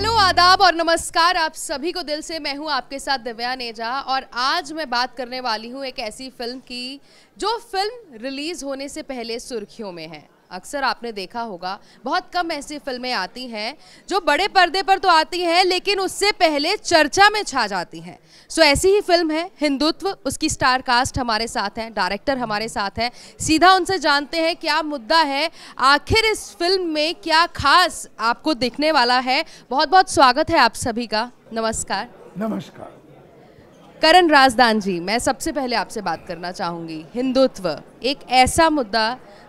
Hello आदाब और नमस्कार आप सभी को दिल से। मैं हूं आपके साथ दिव्या नेजा और आज मैं बात करने वाली हूं एक ऐसी फिल्म की जो फिल्म रिलीज़ होने से पहले सुर्खियों में है। अक्सर आपने देखा होगा बहुत कम ऐसी फिल्में आती हैं जो बड़े पर्दे पर तो आती हैं लेकिन उससे पहले चर्चा में छा जाती हैं। सो ऐसी ही फिल्म है हिंदुत्व। उसकी स्टार कास्ट हमारे साथ हैं, डायरेक्टर हमारे साथ हैं। सीधा उनसे जानते हैं क्या मुद्दा है, आखिर इस फिल्म में क्या खास आपको दिखने वाला है। बहुत बहुत स्वागत है आप सभी का। नमस्कार। नमस्कार करण राजदान जी, मैं सबसे पहले आपसे बात करना चाहूँगी। हिंदुत्व एक ऐसा मुद्दा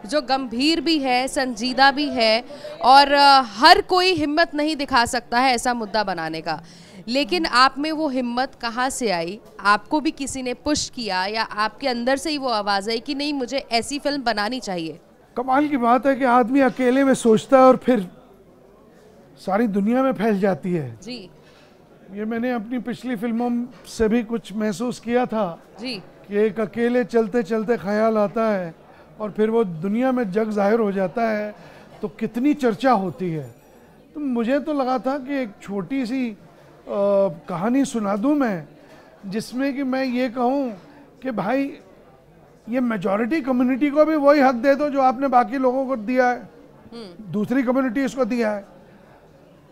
जो गंभीर भी है, संजीदा भी है और हर कोई हिम्मत नहीं दिखा सकता है ऐसा मुद्दा बनाने का, लेकिन आप में वो हिम्मत कहाँ से आई? आपको भी किसी ने पुश किया या आपके अंदर से ही वो आवाज़ आई कि नहीं मुझे ऐसी फिल्म बनानी चाहिए? कमाल की बात है कि आदमी अकेले में सोचता है और फिर सारी दुनिया में फैल जाती है। जी ये मैंने अपनी पिछली फिल्मों से भी कुछ महसूस किया था जी कि एक अकेले चलते चलते ख्याल आता है और फिर वो दुनिया में जग जाहिर हो जाता है तो कितनी चर्चा होती है। तो मुझे तो लगा था कि एक छोटी सी कहानी सुना दूँ मैं, जिसमें कि मैं ये कहूँ कि भाई ये मेजॉरिटी कम्युनिटी को भी वही हक दे दो जो आपने बाकी लोगों को दिया है, दूसरी कम्युनिटीज़ को दिया है,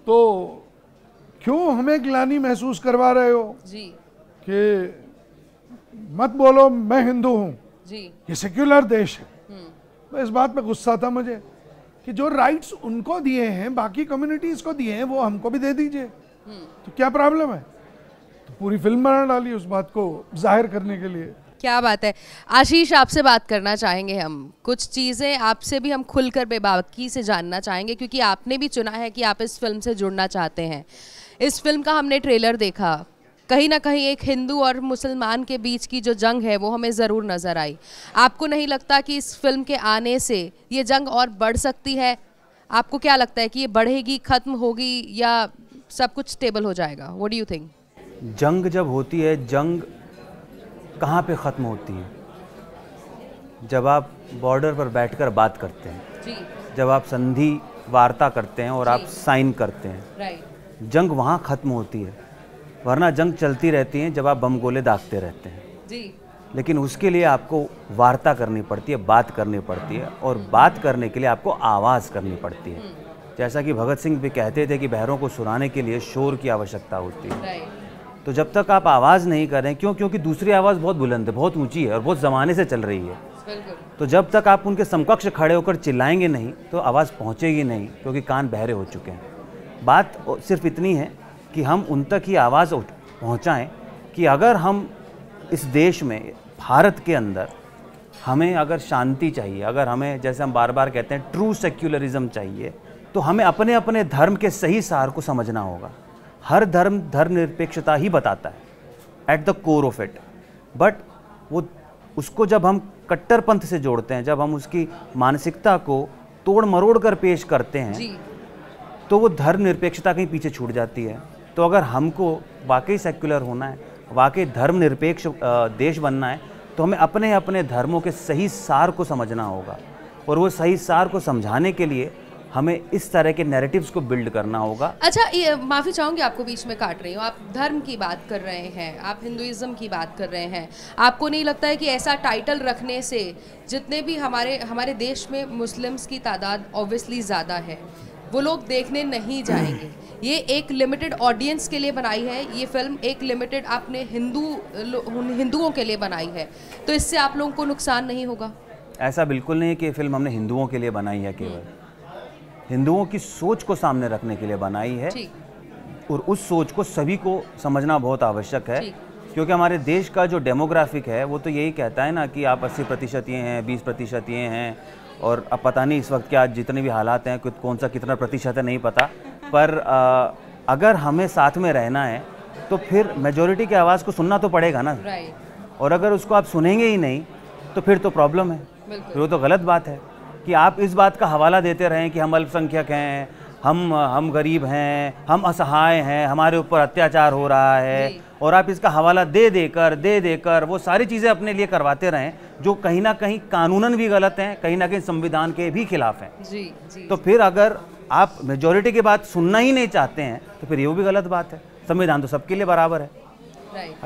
तो क्यों हमें ग्लानि महसूस करवा रहे हो जी कि मत बोलो मैं हिंदू हूँ जी, ये सेक्युलर देश है। तो इस बात पे गुस्सा था मुझे कि जो राइट्स उनको दिए हैं, बाकी कम्युनिटीज़ को दिए हैं, वो हमको भी दे दीजिए, तो क्या प्रॉब्लम है। तो पूरी फिल्म बना डाली उस बात को जाहिर करने के लिए। क्या बात है। आशीष आपसे बात करना चाहेंगे हम। कुछ चीज़ें आपसे भी हम खुलकर बेबाकी से जानना चाहेंगे क्योंकि आपने भी चुना है कि आप इस फिल्म से जुड़ना चाहते हैं। इस फिल्म का हमने ट्रेलर देखा, कहीं ना कहीं एक हिंदू और मुसलमान के बीच की जो जंग है वो हमें ज़रूर नज़र आई। आपको नहीं लगता कि इस फिल्म के आने से ये जंग और बढ़ सकती है? आपको क्या लगता है कि ये बढ़ेगी, ख़त्म होगी या सब कुछ स्टेबल हो जाएगा? What do you think? जंग जब होती है, जंग कहाँ पे ख़त्म होती है? जब आप बॉर्डर पर बैठकर बात करते हैं जी, जब आप संधि वार्ता करते हैं और आप साइन करते हैं, राइट, जंग वहाँ ख़त्म होती है। वरना जंग चलती रहती है जब आप बम गोले दागते रहते हैं जी। लेकिन उसके लिए आपको वार्ता करनी पड़ती है, बात करनी पड़ती है और बात करने के लिए आपको आवाज़ करनी पड़ती है। जैसा कि भगत सिंह भी कहते थे कि बहरों को सुनाने के लिए शोर की आवश्यकता होती है। तो जब तक आप आवाज़ नहीं करें, क्यों? क्योंकि दूसरी आवाज़ बहुत बुलंद है, बहुत ऊँची है और बहुत ज़माने से चल रही है। तो जब तक आप उनके समकक्ष खड़े होकर चिल्लाएंगे नहीं तो आवाज़ पहुँचेगी नहीं, क्योंकि कान बहरे हो चुके हैं। बात सिर्फ इतनी है कि हम उन तक ही आवाज़ पहुंचाएं कि अगर हम इस देश में, भारत के अंदर, हमें अगर शांति चाहिए, अगर हमें, जैसे हम बार बार कहते हैं, ट्रू सेक्युलरिज्म चाहिए, तो हमें अपने अपने धर्म के सही सार को समझना होगा। हर धर्म धर्मनिरपेक्षता ही बताता है at the core of it, but वो उसको जब हम कट्टरपंथ से जोड़ते हैं, जब हम उसकी मानसिकता को तोड़ मरोड़ कर पेश करते हैं, तो वो धर्मनिरपेक्षता कहीं पीछे छूट जाती है। तो अगर हमको वाकई सेक्युलर होना है, वाकई धर्मनिरपेक्ष देश बनना है, तो हमें अपने अपने धर्मों के सही सार को समझना होगा और वो सही सार को समझाने के लिए हमें इस तरह के नैरेटिव्स को बिल्ड करना होगा। अच्छा, माफ़ी चाहूँगी आपको बीच में काट रही हूँ। आप धर्म की बात कर रहे हैं, आप हिंदुइज्म की बात कर रहे हैं, आपको नहीं लगता है कि ऐसा टाइटल रखने से, जितने भी हमारे देश में मुस्लिम्स की तादाद ऑब्वियसली ज़्यादा है, वो लोग देखने नहीं जाएंगे। ये एक लिमिटेड ऑडियंस के लिए बनाई है ये फिल्म, एक लिमिटेड आपने हिंदुओं के लिए बनाई है, तो इससे आप लोगों को नुकसान नहीं होगा? ऐसा बिल्कुल नहीं है कि ये फिल्म हमने हिंदुओं के लिए बनाई है। केवल हिंदुओं की सोच को सामने रखने के लिए बनाई है और उस सोच को सभी को समझना बहुत आवश्यक है, क्योंकि हमारे देश का जो डेमोग्राफिक है वो तो यही कहता है ना कि आप 80% ये हैं, 20% ये हैं, और अब पता नहीं इस वक्त क्या जितने भी हालात हैं कौन सा कितना प्रतिशत है नहीं पता, पर अगर हमें साथ में रहना है तो फिर मेजॉरिटी की आवाज़ को सुनना तो पड़ेगा ना, राइट। और अगर उसको आप सुनेंगे ही नहीं तो फिर तो प्रॉब्लम है, फिर वो तो गलत बात है कि आप इस बात का हवाला देते रहें कि हम अल्पसंख्यक हैं, हम गरीब हैं, हम असहाय हैं, हमारे ऊपर अत्याचार हो रहा है, और आप इसका हवाला दे देकर वो सारी चीज़ें अपने लिए करवाते रहें जो कहीं ना कहीं कानूनन भी गलत हैं, कहीं ना कहीं संविधान के भी खिलाफ हैं। तो फिर अगर आप मेजॉरिटी की बात सुनना ही नहीं चाहते हैं तो फिर ये भी गलत बात है। संविधान तो सबके लिए बराबर है,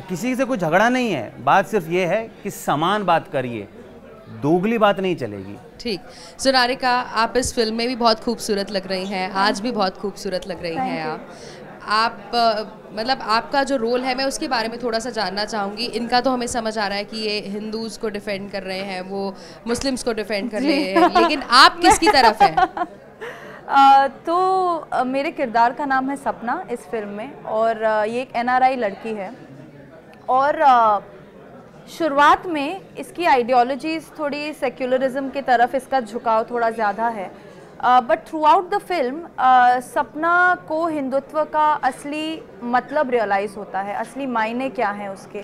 किसी से कोई झगड़ा नहीं है। बात सिर्फ ये है कि समान बात करिए, दोगली बात नहीं चलेगी। ठीक, सुनारिका आप इस फिल्म में भी बहुत खूबसूरत लग रही हैं, आज भी बहुत खूबसूरत लग रही हैं आप मतलब आपका जो रोल है मैं उसके बारे में थोड़ा सा जानना चाहूँगी। इनका तो हमें समझ आ रहा है कि ये हिंदूज़ को डिफेंड कर रहे हैं, वो मुस्लिम्स को डिफेंड कर रहे हैं, लेकिन आप किसकी तरफ हैं? तो मेरे किरदार का नाम है सपना इस फिल्म में, और ये एक NRI लड़की है। और शुरुआत में इसकी आइडियोलॉजीज़ थोड़ी सेक्युलरिज्म की तरफ इसका झुकाव थोड़ा ज़्यादा है, but through out the film सपना को हिंदुत्व का असली मतलब रियलाइज़ होता है, असली मायने क्या हैं उसके।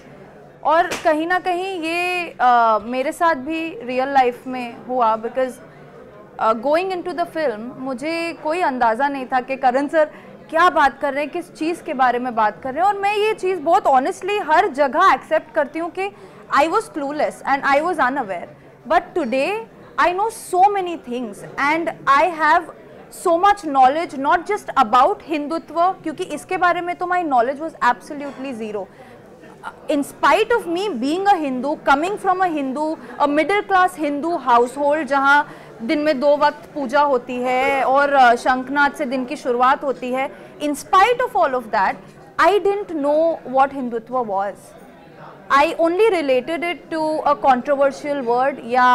और कहीं ना कहीं ये मेरे साथ भी रियल लाइफ में हुआ, because going into the film मुझे कोई अंदाज़ा नहीं था कि करण सर क्या बात कर रहे हैं, किस चीज़ के बारे में बात कर रहे हैं। और मैं ये चीज़ बहुत ऑनेस्टली हर जगह एक्सेप्ट करती हूँ कि I was clueless and I was unaware, but today I know so many things and I have so much knowledge, not just about Hindutva, क्योंकि इसके बारे में तो my knowledge was absolutely zero. In spite of me being a Hindu, coming from a Hindu, a middle class Hindu household जहाँ दिन में 2 वक्त पूजा होती है और शंखनाद से दिन की शुरुआत होती है, in spite of all of that, I didn't know what Hindutva was. I only related it to a controversial word या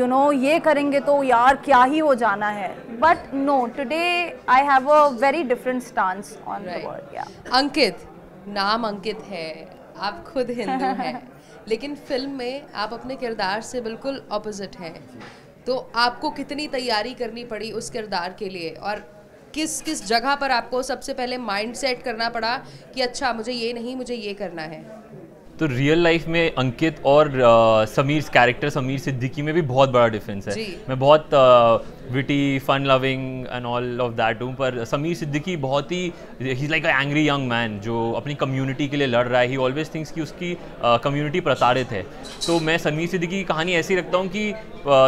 you know ये करेंगे तो यार क्या ही हो जाना है, but no, today I have a very different stance on the word. Yeah. अंकित, नाम अंकित है, आप खुद हिंदू हैं, लेकिन फिल्म में आप अपने किरदार से बिल्कुल ऑपोजिट हैं, तो आपको कितनी तैयारी करनी पड़ी उस किरदार के लिए और किस किस जगह पर आपको सबसे पहले माइंड सेट करना पड़ा कि अच्छा मुझे ये नहीं, मुझे ये करना है? तो रियल लाइफ में अंकित और समीर कैरेक्टर समीर सिद्दीकी में भी बहुत बड़ा डिफरेंस है। मैं बहुत witty fun loving and all of that हूँ, पर समीर सिद्दीकी बहुत ही ही is like a angry young man जो अपनी कम्युनिटी के लिए लड़ रहा है। ही ऑलवेज थिंक्स कि उसकी कम्युनिटी प्रताड़ित है। तो मैं समीर सिद्दीकी की कहानी ऐसी रखता हूँ कि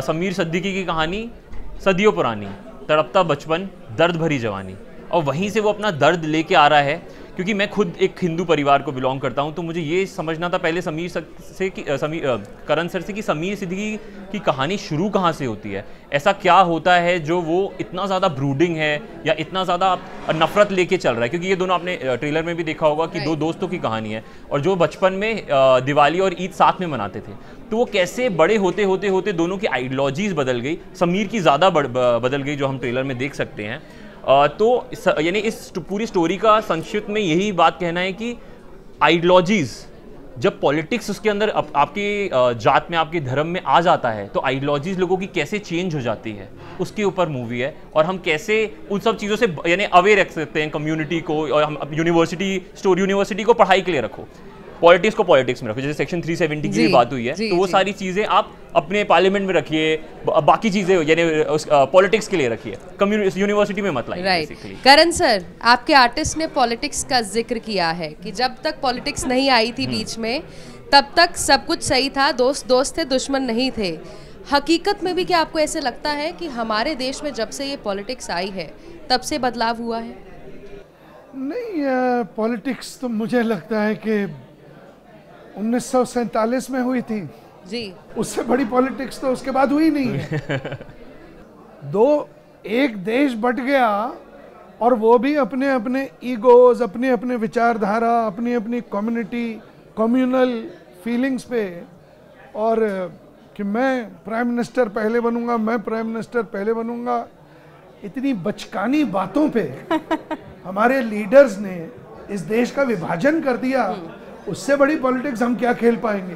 समीर सिद्दीकी की कहानी सदियों पुरानी, तड़पता बचपन, दर्द भरी जवानी, और वहीं से वो अपना दर्द लेके आ रहा है। क्योंकि मैं खुद एक हिंदू परिवार को बिलोंग करता हूं, तो मुझे ये समझना था पहले करण सर से कि समीर सिद्दीकी की कहानी शुरू कहां से होती है, ऐसा क्या होता है जो वो इतना ज़्यादा ब्रूडिंग है या इतना ज़्यादा नफरत लेके चल रहा है। क्योंकि ये दोनों आपने ट्रेलर में भी देखा होगा कि दो दोस्तों की कहानी है और जो बचपन में दिवाली और ईद साथ में मनाते थे, तो वो कैसे बड़े होते होते होते दोनों की आइडियोलॉजीज़ बदल गई, समीर की ज़्यादा बदल गई, जो हम ट्रेलर में देख सकते हैं। तो यानी इस पूरी स्टोरी का संक्षिप्त में यही बात कहना है कि आइडियोलॉजीज़, जब पॉलिटिक्स उसके अंदर आपके जात में, आपके धर्म में आ जाता है, तो आइडियोलॉजीज़ लोगों की कैसे चेंज हो जाती है उसके ऊपर मूवी है। और हम कैसे उन सब चीज़ों से यानी अवे रख सकते हैं कम्युनिटी को, और हम यूनिवर्सिटी स्टोरी यूनिवर्सिटी को पढ़ाई के लिए रखो, पॉलिटिक्स को पॉलिटिक्स में रखो, जैसे सेक्शन 370 की बात हुई है, तो वो सारी चीज़ें आप अपने पार्लियामेंट में रखिए, बाकी चीज़ें यानी पॉलिटिक्स के लिए रखिए, कम्युनिटी यूनिवर्सिटी में मत लाइए। राइट, करण सर आपके आर्टिस्ट ने पॉलिटिक्स का जिक्र किया है कि जब तक पॉलिटिक्स नहीं आई थी बीच में तब तक सब कुछ सही था, दोस्त दोस्त थे, दुश्मन नहीं थे। हकीकत में भी क्या आपको ऐसे लगता है कि हमारे देश में जब से ये पॉलिटिक्स आई है तब से बदलाव हुआ है? नहीं, पॉलिटिक्स तो मुझे लगता है कि 1947 में हुई थी जी, उससे बड़ी पॉलिटिक्स तो उसके बाद हुई नहीं है। एक देश बट गया और वो भी अपने अपने ईगोज, अपने अपने विचारधारा, अपनी अपनी कम्युनिटी, कम्युनल फीलिंग्स पे, और कि मैं प्राइम मिनिस्टर पहले बनूंगा, मैं प्राइम मिनिस्टर पहले बनूंगा, इतनी बचकानी बातों पे हमारे लीडर्स ने इस देश का विभाजन कर दिया। उससे बड़ी पॉलिटिक्स हम क्या खेल पाएंगे?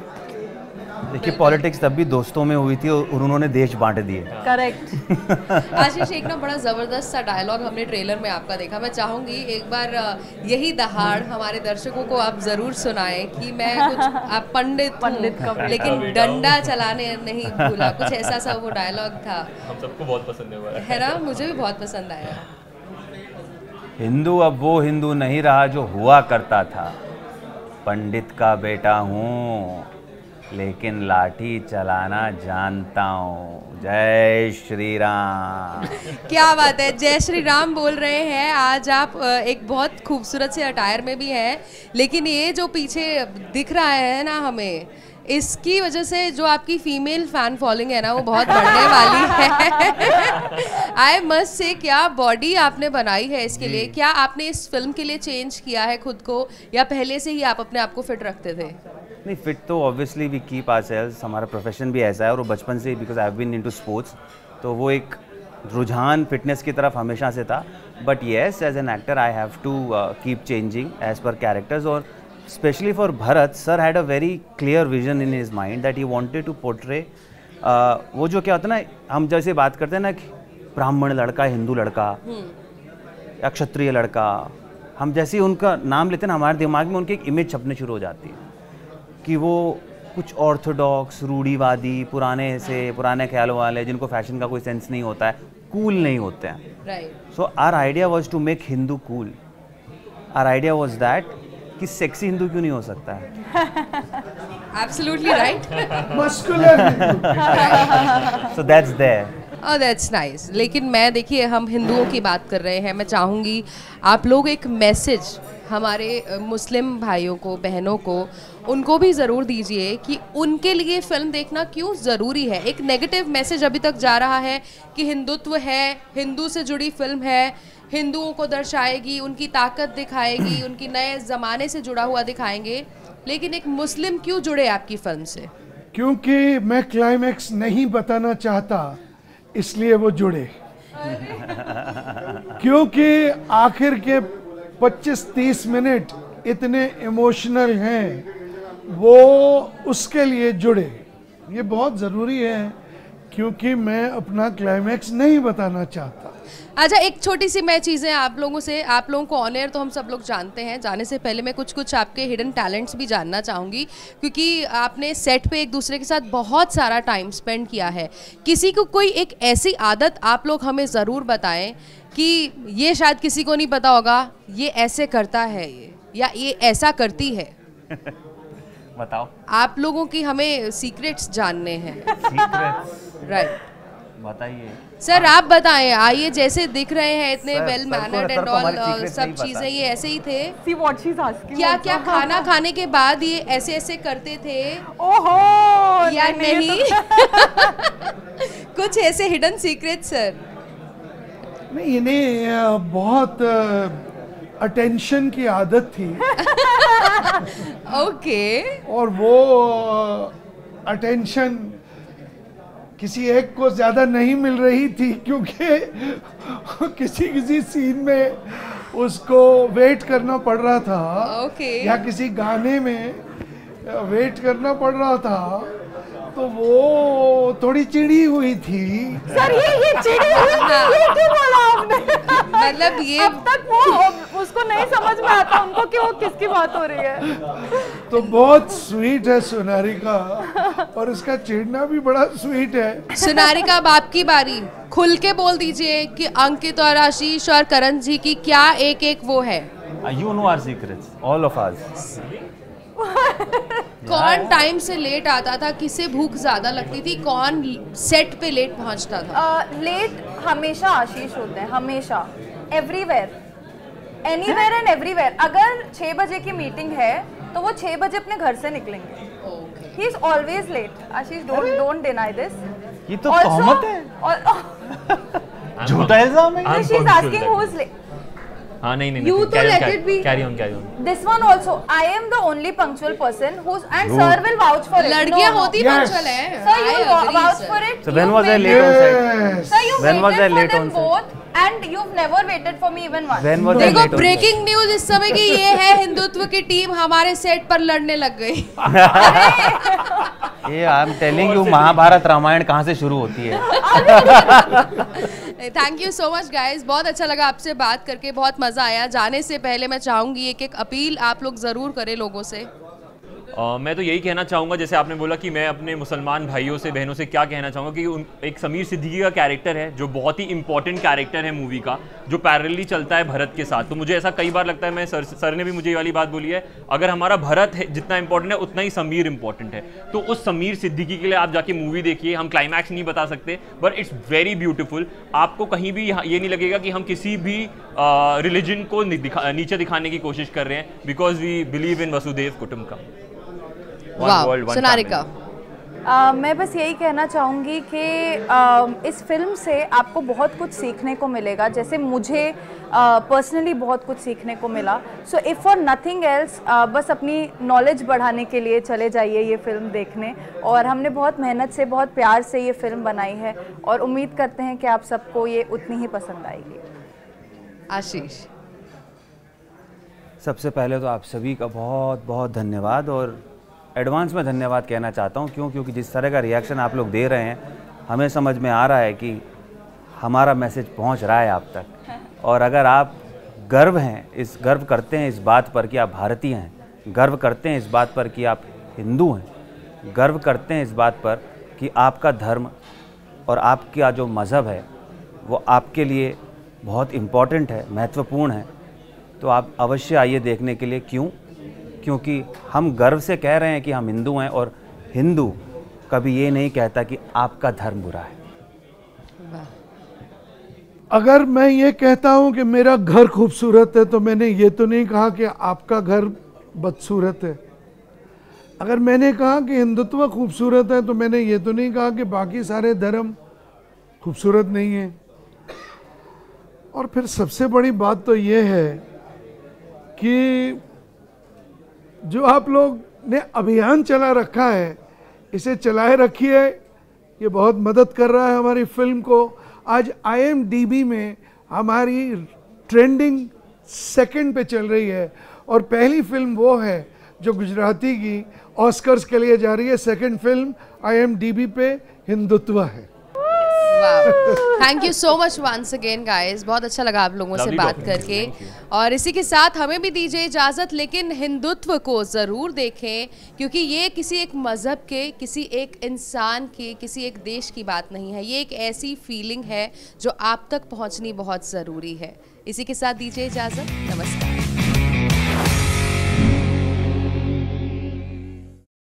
देखिए, पॉलिटिक्स तब भी दोस्तों में हुई थी और उन्होंने देश बांट दिए। करेक्ट। आशीष, एक ना बड़ा ज़बरदस्त सा डायलॉग हमने ट्रेलर में आपका देखा, मैं चाहूँगी एक बार यही दहाड़ हमारे दर्शकों को आप ज़रूर सुनाएं कि मैं कुछ आप पंडित लेकिन डंडा चलाने नहीं भूला, कुछ ऐसा सा वो डायलॉग था। हम सबको बहुत पसंद है ना, मुझे भी बहुत पसंद आया। हिंदू अब वो हिंदू नहीं रहा जो हुआ करता था, पंडित का बेटा हूँ, लेकिन लाठी चलाना जानता हूँ। जय श्री राम। क्या बात है, जय श्री राम बोल रहे हैं। आज आप एक बहुत खूबसूरत से अटायर में भी हैं, लेकिन ये जो पीछे दिख रहा है ना हमें, इसकी वजह से जो आपकी फीमेल फैन फॉलोइंग है ना, वो बहुत बढ़ने वाली है। आई मस्ट से, क्या बॉडी आपने बनाई है इसके लिए। क्या आपने इस फिल्म के लिए चेंज किया है खुद को, या पहले से ही आप अपने आप को फिट रखते थे? नहीं, फिट तो ऑब्वियसली वी कीप आवरसेल्व्स, हमारा प्रोफेशन भी ऐसा है। और बचपन से, because I have been into sports, तो वो एक रुझान फिटनेस की तरफ हमेशा से था। But yes, as an actor I have to keep changing as per characters. और specially for Bharat sir had a very clear vision in his mind that he wanted to portray. वो जो क्या होता है ना, हम जैसे बात करते हैं ना कि ब्राह्मण लड़का, हिंदू लड़का, या क्षत्रिय लड़का, हम जैसे ही उनका नाम लेते हैं ना, हमारे दिमाग में उनकी एक इमेज छपने शुरू हो जाती है कि वो कुछ ऑर्थोडॉक्स, रूढ़ीवादी, पुराने से पुराने ख्यालों वाले, जिनको फैशन का कोई सेंस नहीं होता है, कूल नहीं होते हैं। So our idea was to make Hindu cool. Our idea was that कि सेक्सी हिंदू क्यों नहीं हो सकता है। Absolutely right, muscular. So that's there. Oh that's nice. लेकिन मैं, देखिए, हम हिंदुओं की बात कर रहे हैं, मैं चाहूँगी आप लोग एक मैसेज हमारे मुस्लिम भाइयों को, बहनों को, उनको भी ज़रूर दीजिए कि उनके लिए फिल्म देखना क्यों ज़रूरी है। एक नेगेटिव मैसेज अभी तक जा रहा है कि हिंदुत्व है, हिंदू से जुड़ी फिल्म है, हिंदुओं को दर्शाएगी, उनकी ताकत दिखाएगी, उनकी नए ज़माने से जुड़ा हुआ दिखाएंगे। लेकिन एक मुस्लिम क्यों जुड़े आपकी फिल्म से? क्योंकि मैं क्लाइमैक्स नहीं बताना चाहता, इसलिए वो जुड़े। क्योंकि आखिर के 25-30 मिनट इतने इमोशनल हैं, वो उसके लिए जुड़े। ये बहुत ज़रूरी है, क्योंकि मैं अपना क्लाइमैक्स नहीं बताना चाहता। अच्छा, एक छोटी सी मैं चीज़ें आप लोगों से, आप लोगों को ऑन एयर तो हम सब लोग जानते हैं, जाने से पहले मैं कुछ आपके हिडन टैलेंट्स भी जानना चाहूँगी, क्योंकि आपने सेट पे एक दूसरे के साथ बहुत सारा टाइम स्पेंड किया है। किसी को कोई एक ऐसी आदत आप लोग हमें ज़रूर बताएं कि ये शायद किसी को नहीं पता होगा, ये ऐसे करता है ये, या ये ऐसा करती है। बताओ, आप लोगों की हमें सीक्रेट्स जानने हैं। सीक्रेट्स, राइट, बताइए सर, आप बताएं। आइए, जैसे दिख रहे हैं इतने वेल मैनर्ड एंड ऑल, सब चीजें ये ऐसे ही थे। See what she's asking, क्या क्या खाना खाने के बाद ये ऐसे ऐसे करते थे? ओहो, या नहीं? कुछ ऐसे हिडन सीक्रेट सर? नहीं, इन्हें बहुत अटेंशन की आदत थी। ओके। और वो अटेंशन किसी एक को ज़्यादा नहीं मिल रही थी, क्योंकि किसी सीन में उसको वेट करना पड़ रहा था। ओके। या किसी गाने में वेट करना पड़ रहा था, तो वो थोड़ी चिड़ी हुई थी। सर, ये चिड़ी हुई थी, ये क्यों बोला आपने? मतलब ये अब तक वो उसको नहीं समझ में आता, उनको कि वो किसकी बात हो रही है। तो बहुत स्वीट है सुनारिका, और उसका चिड़ना भी बड़ा स्वीट है। सुनारिका, अब आपकी बारी, खुल के बोल दीजिए कि अंकित और आशीष और करण जी की क्या एक एक वो है। You know our secrets, all of us. कौन टाइम से लेट आता था, किसे भूख ज्यादा लगती थी, कौन सेट पे लेट पहुंचता था? लेट हमेशा आशीष होते हैं, हमेशा, एवरीवेयर, एनीवेयर एंड एवरीवेयर। अगर 6 बजे की मीटिंग है तो वो 6 बजे अपने घर से निकलेंगे। He is always late, Ashish, don't deny this। ये तो तोहमत है, झूठा इल्जाम है। She is asking who is late। हाँ, नहीं, you तो let it be, carry on। This one also, I am the only punctual person who and sir will vouch for it। लड़कियाँ होती punctual हैं। Sir, you vouch for it। So when was I late on set? Sir, you waited for them both and you've never waited for me even once। When was I late on set? देखो, breaking news इस समय की ये है, हिंदुत्व की team हमारे set पर लड़ने लग गई। ये I am telling you, Mahabharat Ramayan कहाँ से शुरू होती है? Thank you so much guys, बहुत अच्छा लगा आपसे बात करके, बहुत मज़ा आया। जाने से पहले मैं चाहूँगी एक अपील आप लोग ज़रूर करें लोगों से। मैं तो यही कहना चाहूँगा, जैसे आपने बोला कि मैं अपने मुसलमान भाइयों से बहनों से क्या कहना चाहूँगा कि एक समीर सिद्दीकी का कैरेक्टर है जो बहुत ही इंपॉर्टेंट कैरेक्टर है मूवी का, जो पैरेलली चलता है भरत के साथ। तो मुझे ऐसा कई बार लगता है, मैं सर ने भी मुझे ये वाली बात बोली है, अगर हमारा भरत है जितना इंपॉर्टेंट है उतना ही समीर इंपॉर्टेंट है। तो उस समीर सिद्दीकी के लिए आप जाके मूवी देखिए। हम क्लाइमैक्स नहीं बता सकते बट इट्स वेरी ब्यूटीफुल। आपको कहीं भी ये नहीं लगेगा कि हम किसी भी रिलीजन को नीचे दिखाने की कोशिश कर रहे हैं, बिकॉज वी बिलीव इन वसुदेव कुटुंबकम। सुनारिका, मैं बस यही कहना चाहूँगी कि इस फिल्म से आपको बहुत कुछ सीखने को मिलेगा, जैसे मुझे पर्सनली बहुत कुछ सीखने को मिला। So if for nothing else, बस अपनी नॉलेज बढ़ाने के लिए चले जाइए ये फिल्म देखने। और हमने बहुत मेहनत से, बहुत प्यार से ये फिल्म बनाई है और उम्मीद करते हैं कि आप सबको ये उतनी ही पसंद आएगी। आशीष, सबसे पहले तो आप सभी का बहुत बहुत धन्यवाद और एडवांस में धन्यवाद कहना चाहता हूं। क्योंकि जिस तरह का रिएक्शन आप लोग दे रहे हैं, हमें समझ में आ रहा है कि हमारा मैसेज पहुंच रहा है आप तक। और अगर आप गर्व हैं, इस गर्व करते हैं इस बात पर कि आप भारतीय हैं, गर्व करते हैं इस बात पर कि आप हिंदू हैं, गर्व करते हैं इस बात पर कि आपका धर्म और आपका जो मज़हब है वो आपके लिए बहुत इम्पॉर्टेंट है, महत्वपूर्ण है, तो आप अवश्य आइए देखने के लिए। क्योंकि हम गर्व से कह रहे हैं कि हम हिंदू हैं और हिंदू कभी ये नहीं कहता कि आपका धर्म बुरा है। अगर मैं ये कहता हूं कि मेरा घर खूबसूरत है तो मैंने ये तो नहीं कहा कि आपका घर बदसूरत है। अगर मैंने कहा कि हिंदुत्व खूबसूरत है तो मैंने ये तो नहीं कहा कि बाकी सारे धर्म खूबसूरत नहीं है। और फिर सबसे बड़ी बात तो ये है कि जो आप लोग ने अभियान चला रखा है, इसे चलाए रखिए, ये बहुत मदद कर रहा है हमारी फिल्म को। आज IMDB में हमारी ट्रेंडिंग सेकंड पे चल रही है और पहली फिल्म वो है जो गुजराती की ऑस्कर्स के लिए जा रही है। सेकंड फिल्म IMDB पे हिंदुत्व है। Thank you so much once again guys, बहुत अच्छा लगा आप लोगों से बात करके। और इसी के साथ हमें भी दीजिए इजाज़त, लेकिन हिंदुत्व को ज़रूर देखें, क्योंकि ये किसी एक मज़हब के, किसी एक इंसान के, किसी एक देश की बात नहीं है। ये एक ऐसी फीलिंग है जो आप तक पहुंचनी बहुत ज़रूरी है। इसी के साथ दीजिए इजाज़त, नमस्कार।